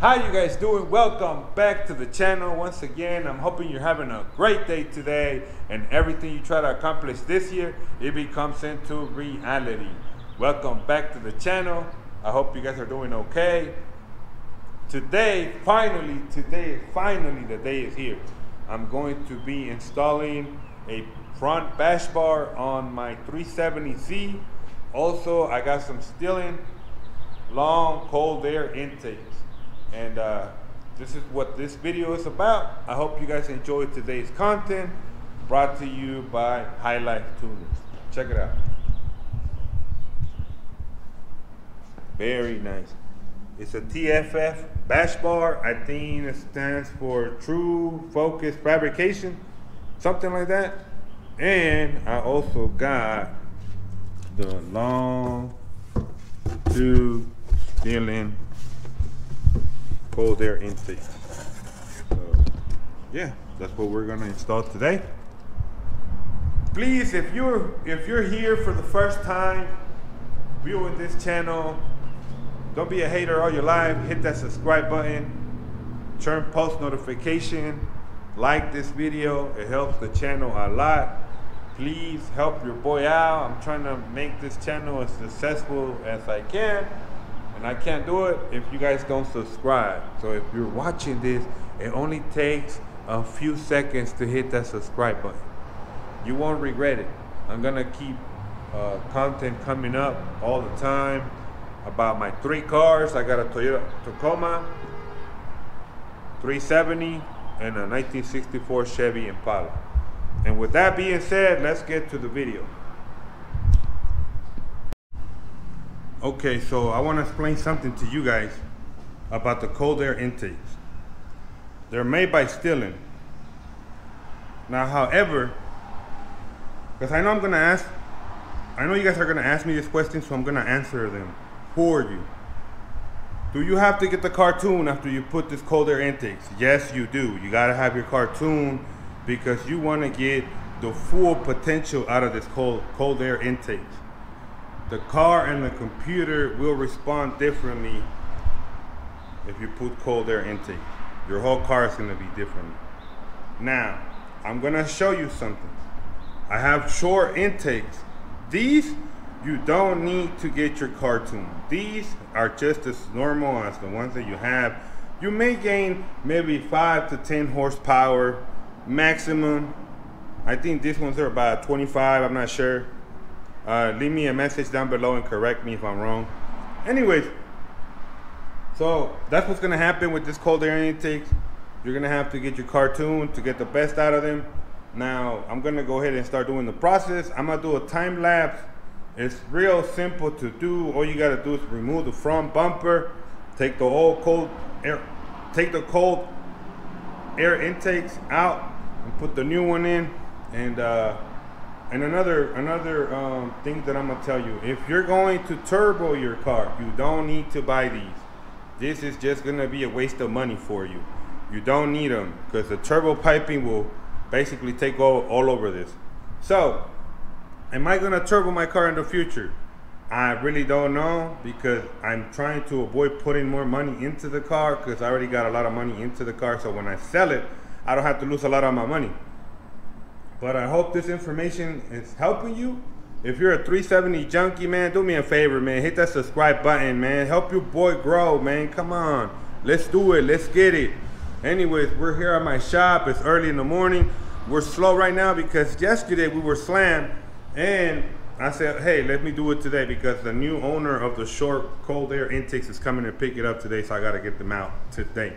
How you guys doing? Welcome back to the channel once again. I'm hoping you're having a great day today and everything you try to accomplish this year, it becomes into reality. Welcome back to the channel. I hope you guys are doing okay. Today, finally, the day is here. I'm going to be installing a front bash bar on my 370z. Also, I got some Stillen long cold air intakes. And this is what this video is about. I hope you guys enjoyed today's content brought to you by Highlight Tuners. Check it out. Very nice. It's a TFF bash bar. I think it stands for True Focus Fabrication, something like that. And I also got the long tube Stillen cold air intake. So yeah, that's what we're gonna install today. Please, if you're here for the first time viewing this channel, don't be a hater all your life. Hit that subscribe button, turn post notification, like this video. It helps the channel a lot. Please help your boy out. I'm trying to make this channel as successful as I can. And I can't do it if you guys don't subscribe. So if you're watching this, it only takes a few seconds to hit that subscribe button. You won't regret it. I'm gonna keep content coming up all the time about my three cars. I got a Toyota Tacoma, 370, and a 1964 Chevy Impala. And with that being said, let's get to the video. Okay, so I want to explain something to you guys about the cold air intakes. They're made by Stillen. Now, however, because I know you guys are going to ask me this question, so I'm going to answer them for you. Do you have to get the cartoon after you put this cold air intakes? Yes, you do. You got to have your cartoon because you want to get the full potential out of this cold air intakes. The car and the computer will respond differently if you put cold air intake. Your whole car is gonna be different. Now, I'm gonna show you something. I have short intakes. These, you don't need to get your cartoon. These are just as normal as the ones that you have. You may gain maybe 5 to 10 horsepower maximum. I think these ones are about 25, I'm not sure. Leave me a message down below and correct me if I'm wrong. Anyways, so that's what's gonna happen with this cold air intake. You're gonna have to get your cartoon to get the best out of them. Now, I'm gonna go ahead and start doing the process. I'm gonna do a time lapse. It's real simple to do. All you gotta do is remove the front bumper, take the old cold air intakes out and put the new one in. And And another thing that I'm gonna tell you, if you're going to turbo your car, you don't need to buy these. This is just gonna be a waste of money for you. You don't need them because the turbo piping will basically take all over this. So, am I gonna turbo my car in the future? I really don't know because I'm trying to avoid putting more money into the car because I already got a lot of money into the car. So when I sell it, I don't have to lose a lot of my money. But I hope this information is helping you. If you're a 370 junkie, man, do me a favor, man. Hit that subscribe button, man. Help your boy grow, man. Come on. Let's do it. Let's get it. Anyways, we're here at my shop. It's early in the morning. We're slow right now because yesterday we were slammed. And I said, hey, let me do it today because the new owner of the short cold air intakes is coming to pick it up today. So I got to get them out today.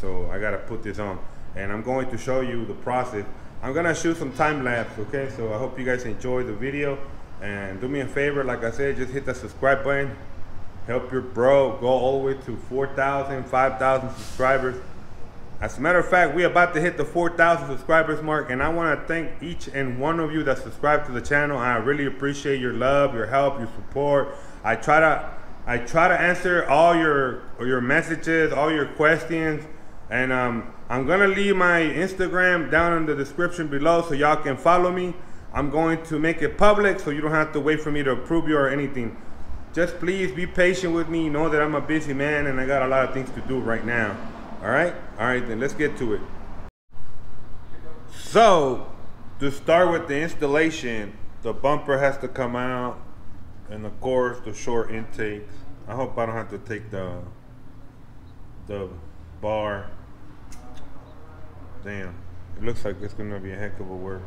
So I got to put this on. And I'm going to show you the process. I'm gonna shoot some time lapse, okay? So I hope you guys enjoy the video and do me a favor, like I said, just hit that subscribe button. Help your bro go all the way to 4,000, 5,000 subscribers. As a matter of fact, we're about to hit the 4,000 subscribers mark, and I wanna thank each and one of you that subscribed to the channel. I really appreciate your love, your help, your support. I try to answer all your messages, all your questions, and I'm gonna leave my Instagram down in the description below so y'all can follow me. I'm going to make it public so you don't have to wait for me to approve you or anything. just please be patient with me. Know that I'm a busy man and I got a lot of things to do right now. Alright? Alright then, let's get to it. So, to start with the installation, the bumper has to come out, and of course the short intakes. I hope I don't have to take the bar. Damn, it looks like it's gonna be a heck of a work.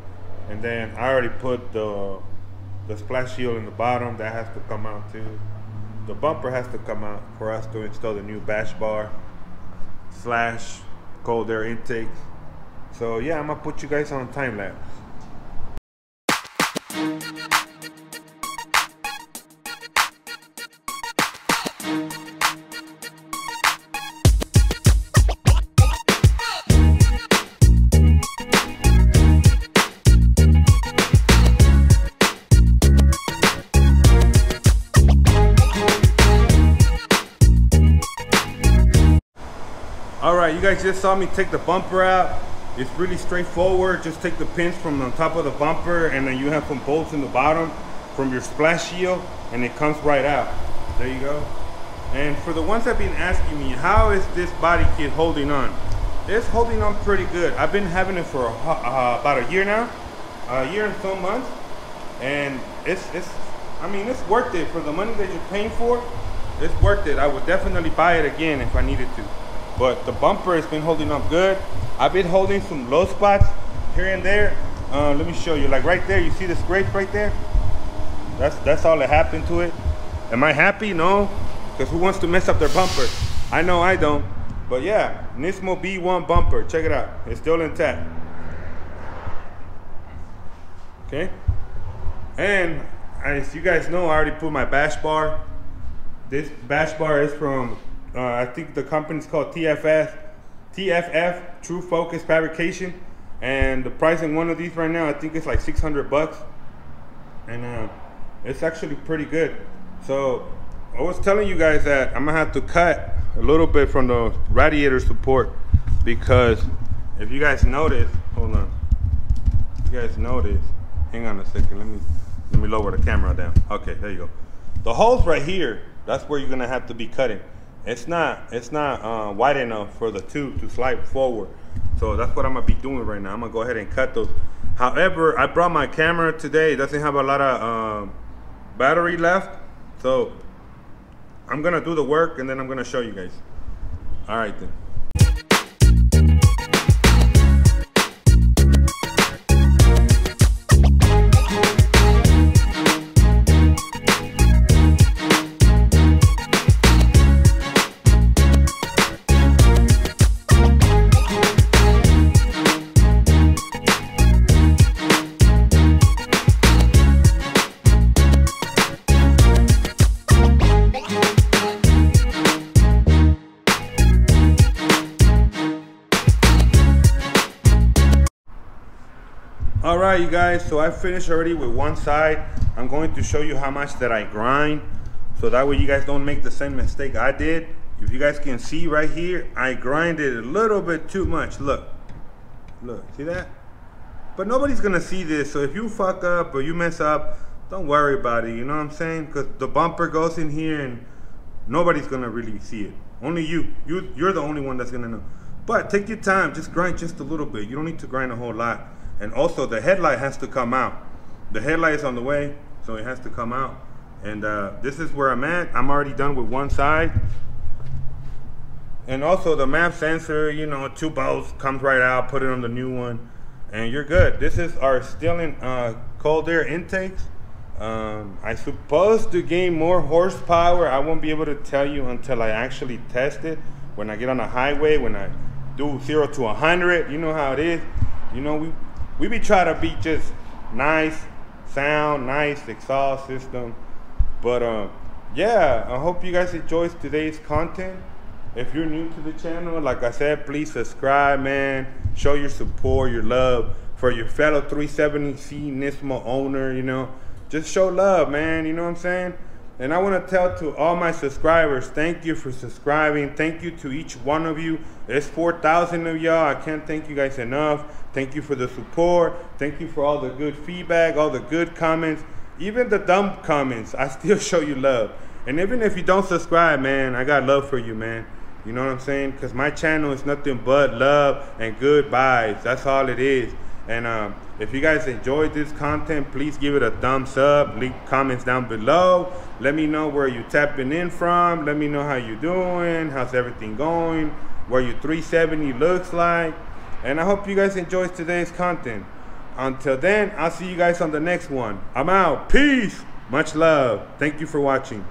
And then I already put the splash shield in the bottom. That has to come out too. The bumper has to come out for us to install the new bash bar / cold air intake. So yeah, I'm gonna put you guys on time lapse. Alright, you guys just saw me take the bumper out. It's really straightforward. Just take the pins from the top of the bumper, and then you have some bolts in the bottom from your splash shield, and it comes right out. There you go. And for the ones that have been asking me, how is this body kit holding on? It's holding on pretty good. I've been having it for about a year now, a year and some months, and it's worth it. For the money that you're paying for, it's worth it. I would definitely buy it again if I needed to. But the bumper has been holding up good. I've been holding some low spots here and there. Let me show you, like right there, you see the scrape right there? That's all that happened to it. Am I happy? No, because who wants to mess up their bumper? I know I don't, but yeah, Nismo B1 bumper, check it out. It's still intact. Okay, and as you guys know, I already put my bash bar. This bash bar is from I think the company's called TFF, True Focus Fabrication, and the price in one of these right now, I think it's like $600 bucks, and it's actually pretty good. So I was telling you guys that I'm gonna have to cut a little bit from the radiator support, because if you guys notice, hold on, if you guys notice, hang on a second, let me lower the camera down. Okay, there you go. The holes right here, that's where you're gonna have to be cutting. It's not wide enough for the tube to slide forward. So that's what I'm gonna be doing right now. I'm gonna go ahead and cut those. However, I brought my camera today. It doesn't have a lot of battery left. So I'm gonna do the work and then I'm gonna show you guys. All right then. Alright you guys, so I finished already with one side. I'm going to show you how much that I grind, so that way you guys don't make the same mistake I did. If you guys can see right here, I grinded a little bit too much. Look, see that? But nobody's gonna see this, so if you fuck up or you mess up, don't worry about it, you know what I'm saying? Because the bumper goes in here and nobody's gonna really see it. Only you're the only one that's gonna know. But take your time, just grind just a little bit. You don't need to grind a whole lot. And also the headlight has to come out. The headlight is on the way, so it has to come out. And this is where I'm at. I'm already done with one side. And also the MAP sensor, you know, 2 bolts, comes right out, put it on the new one, and you're good. This is our Stillen cold air intakes. I'm supposed to gain more horsepower. I won't be able to tell you until I actually test it. When I get on the highway, when I do 0 to 100, you know how it is. You know, we be trying to be just nice sound, nice exhaust system. But yeah, I hope you guys enjoyed today's content. If you're new to the channel, like I said, please subscribe, man. Show your support, your love for your fellow 370Z Nismo owner, you know. Just show love, man, you know what I'm saying? And I want to tell to all my subscribers, thank you for subscribing. Thank you to each one of you. There's 4,000 of y'all. I can't thank you guys enough. Thank you for the support. Thank you for all the good feedback, all the good comments, even the dumb comments. I still show you love. And even if you don't subscribe, man, I got love for you, man. You know what I'm saying? Because my channel is nothing but love and good vibes. That's all it is. And if you guys enjoyed this content, please give it a thumbs up. Leave comments down below. Let me know where you're tapping in from. Let me know how you're doing. How's everything going? Where your 370 looks like. And I hope you guys enjoyed today's content. Until then, I'll see you guys on the next one. I'm out. Peace. Much love. Thank you for watching.